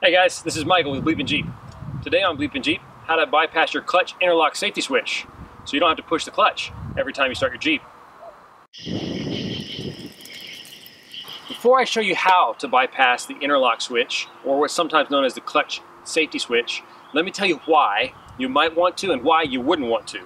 Hey guys, this is Michael with Bleepin' Jeep. Today on Bleepin' Jeep, how to bypass your clutch interlock safety switch so you don't have to push the clutch every time you start your Jeep. Before I show you how to bypass the interlock switch, or what's sometimes known as the clutch safety switch, let me tell you why you might want to and why you wouldn't want to.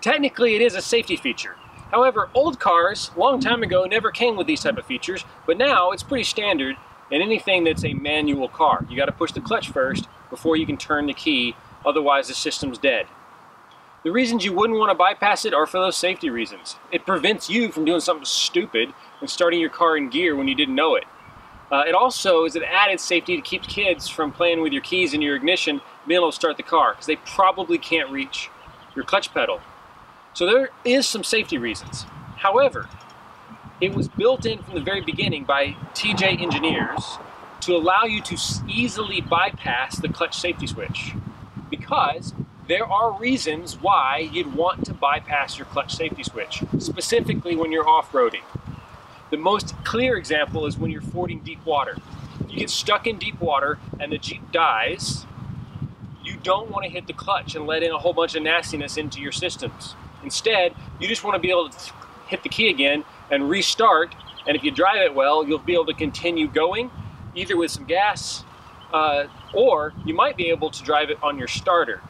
Technically, it is a safety feature. However, old cars, long time ago, never came with these type of features, but now it's pretty standard. And anything that's a manual car, you got to push the clutch first before you can turn the key, otherwise the system's dead. The reasons you wouldn't want to bypass it are for those safety reasons. It prevents you from doing something stupid and starting your car in gear when you didn't know it. It also is an added safety to keep kids from playing with your keys in your ignition, being able to start the car, because they probably can't reach your clutch pedal. So there is some safety reasons. However, it was built in from the very beginning by TJ Engineers to allow you to easily bypass the clutch safety switch, because there are reasons why you'd want to bypass your clutch safety switch, specifically when you're off-roading. The most clear example is when you're fording deep water. You get stuck in deep water and the Jeep dies, you don't want to hit the clutch and let in a whole bunch of nastiness into your systems. Instead, you just want to be able to hit the key again and restart, and if you drive it well, you'll be able to continue going, either with some gas, or you might be able to drive it on your starter.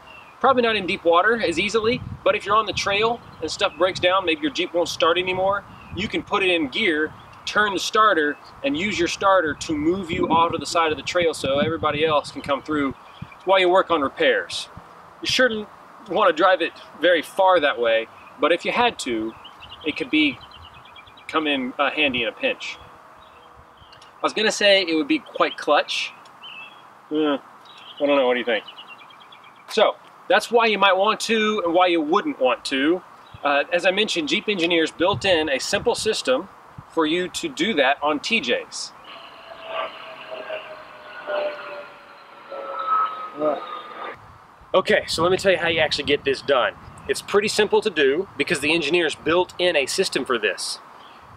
Probably not in deep water as easily, but if you're on the trail and stuff breaks down, maybe your Jeep won't start anymore, you can put it in gear, turn the starter, and use your starter to move you off to the side of the trail so everybody else can come through while you work on repairs. You shouldn't want to drive it very far that way, but if you had to, it could come in handy in a pinch. I was gonna say it would be quite clutch. I don't know, what do you think? So that's why you might want to and why you wouldn't want to. As I mentioned, Jeep Engineers built in a simple system for you to do that on TJs. Okay, so let me tell you how you actually get this done. It's pretty simple to do because the engineers built in a system for this.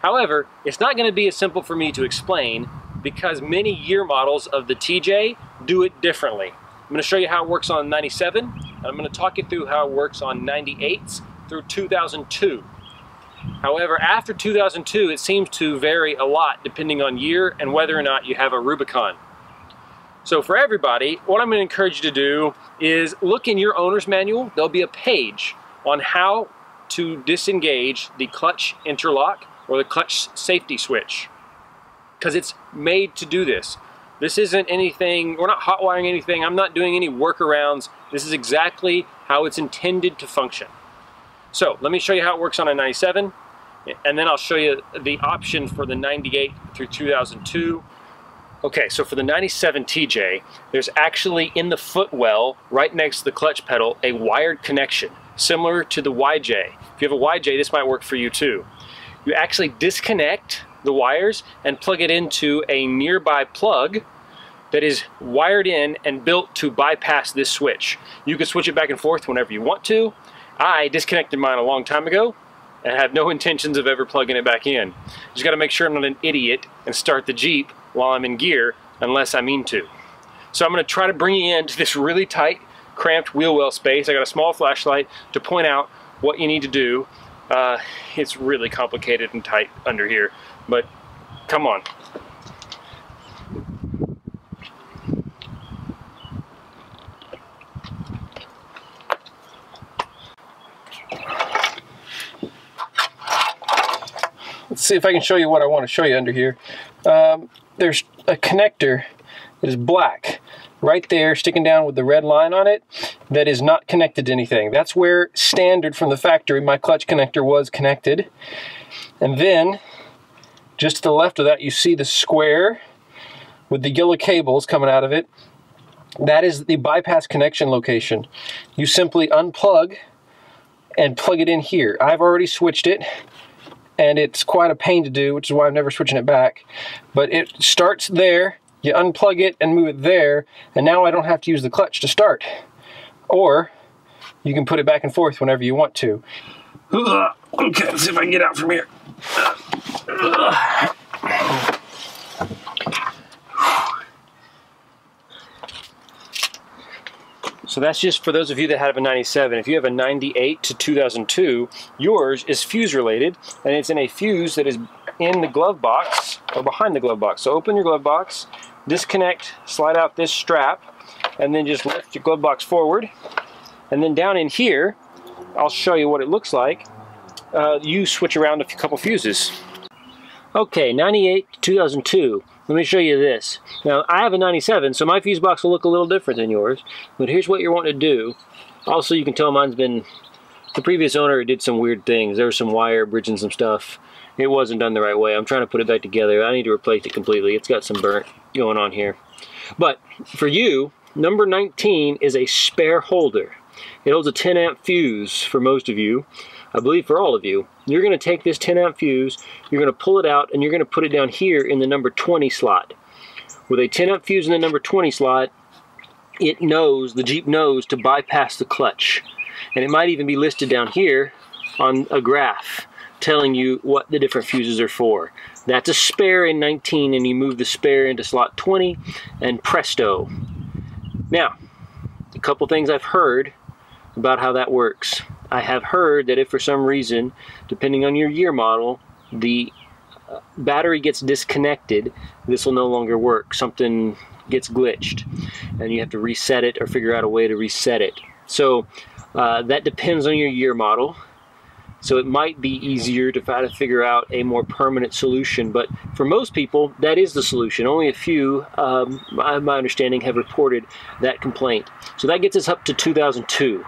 However, it's not going to be as simple for me to explain because many year models of the TJ do it differently. I'm going to show you how it works on 97, and I'm going to talk you through how it works on 98s through 2002. However, after 2002, it seems to vary a lot depending on year and whether or not you have a Rubicon. So for everybody, what I'm going to encourage you to do is look in your owner's manual. There'll be a page on how to disengage the clutch interlock or the clutch safety switch, because it's made to do this. This isn't anything, we're not hot wiring anything, I'm not doing any workarounds. This is exactly how it's intended to function. So let me show you how it works on a 97, and then I'll show you the option for the 98 through 2002. Okay, so for the 97 TJ, there's actually in the footwell, right next to the clutch pedal, a wired connection, similar to the YJ. If you have a YJ, this might work for you too. You actually disconnect the wires and plug it into a nearby plug that is wired in and built to bypass this switch. You can switch it back and forth whenever you want to. I disconnected mine a long time ago and have no intentions of ever plugging it back in. Just got to make sure I'm not an idiot and start the Jeep while I'm in gear, unless I mean to. So I'm going to try to bring you into this really tight, cramped wheel well space. I got a small flashlight to point out what you need to do. It's really complicated and tight under here, but come on. Let's see if I can show you what I want to show you under here. There's a connector that is black right there sticking down with the red line on it that is not connected to anything. That's where standard from the factory my clutch connector was connected. And then just to the left of that you see the square with the yellow cables coming out of it. That is the bypass connection location. You simply unplug and plug it in here. I've already switched it, and it's quite a pain to do, which is why I'm never switching it back. But it starts there, you unplug it and move it there, and now I don't have to use the clutch to start. Or you can put it back and forth whenever you want to. Okay, let's see if I can get out from here. So that's just for those of you that have a 97. If you have a 98 to 2002, yours is fuse related, and it's in a fuse that is in the glove box or behind the glove box. So open your glove box, disconnect, slide out this strap, and then just lift your glove box forward. And then down in here, I'll show you what it looks like. You switch around a couple fuses. Okay, 98 to 2002. Let me show you this. Now, I have a 97, so my fuse box will look a little different than yours, but here's what you're wanting to do. Also, you can tell mine's been, the previous owner did some weird things. There was some wire bridging some stuff. It wasn't done the right way. I'm trying to put it back together. I need to replace it completely. It's got some burnt going on here. But for you, number 19 is a spare holder. It holds a 10 amp fuse for most of you. I believe for all of you. You're going to take this 10 amp fuse, you're going to pull it out, and you're going to put it down here in the number 20 slot. With a 10 amp fuse in the number 20 slot, it knows, the Jeep knows, to bypass the clutch. And it might even be listed down here on a graph telling you what the different fuses are for. That's a spare in 19, and you move the spare into slot 20, and presto. Now, a couple things I've heard about how that works. I have heard that if for some reason, depending on your year model, the battery gets disconnected, this will no longer work. Something gets glitched and you have to reset it or figure out a way to reset it. So that depends on your year model. So it might be easier to try to figure out a more permanent solution, but for most people, that is the solution. Only a few, my understanding, have reported that complaint. So that gets us up to 2002.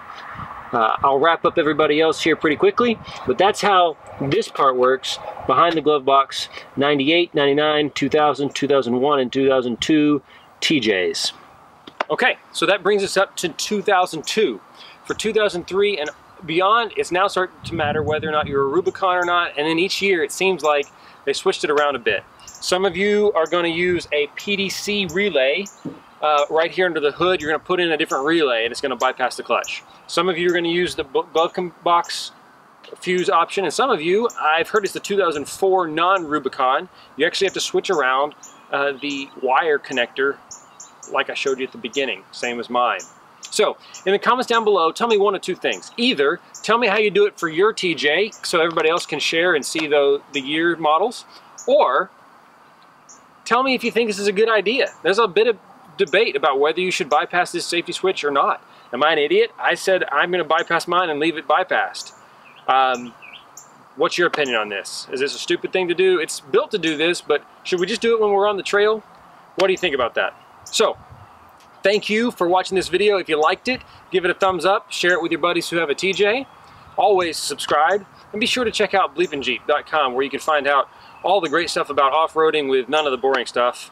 I'll wrap up everybody else here pretty quickly, but that's how this part works behind the glove box. 98, 99, 2000, 2001, and 2002 TJs. Okay, so that brings us up to 2002. For 2003 and beyond, it's now starting to matter whether or not you're a Rubicon or not, and then each year it seems like they switched it around a bit. Some of you are going to use a PDC relay. Right here under the hood, you're going to put in a different relay and it's going to bypass the clutch. Some of you are going to use the glove box fuse option, and some of you, I've heard, it's the 2004 non-Rubicon. You actually have to switch around the wire connector like I showed you at the beginning, same as mine. So, in the comments down below, tell me one of two things. Either tell me how you do it for your TJ so everybody else can share and see the year models, or tell me if you think this is a good idea. There's a bit of debate about whether you should bypass this safety switch or not. Am I an idiot? I said I'm going to bypass mine and leave it bypassed. What's your opinion on this? Is this a stupid thing to do? It's built to do this, but should we just do it when we're on the trail? What do you think about that? So, thank you for watching this video. If you liked it, give it a thumbs up, share it with your buddies who have a TJ. Always subscribe, and be sure to check out bleepinjeep.com, where you can find out all the great stuff about off-roading with none of the boring stuff.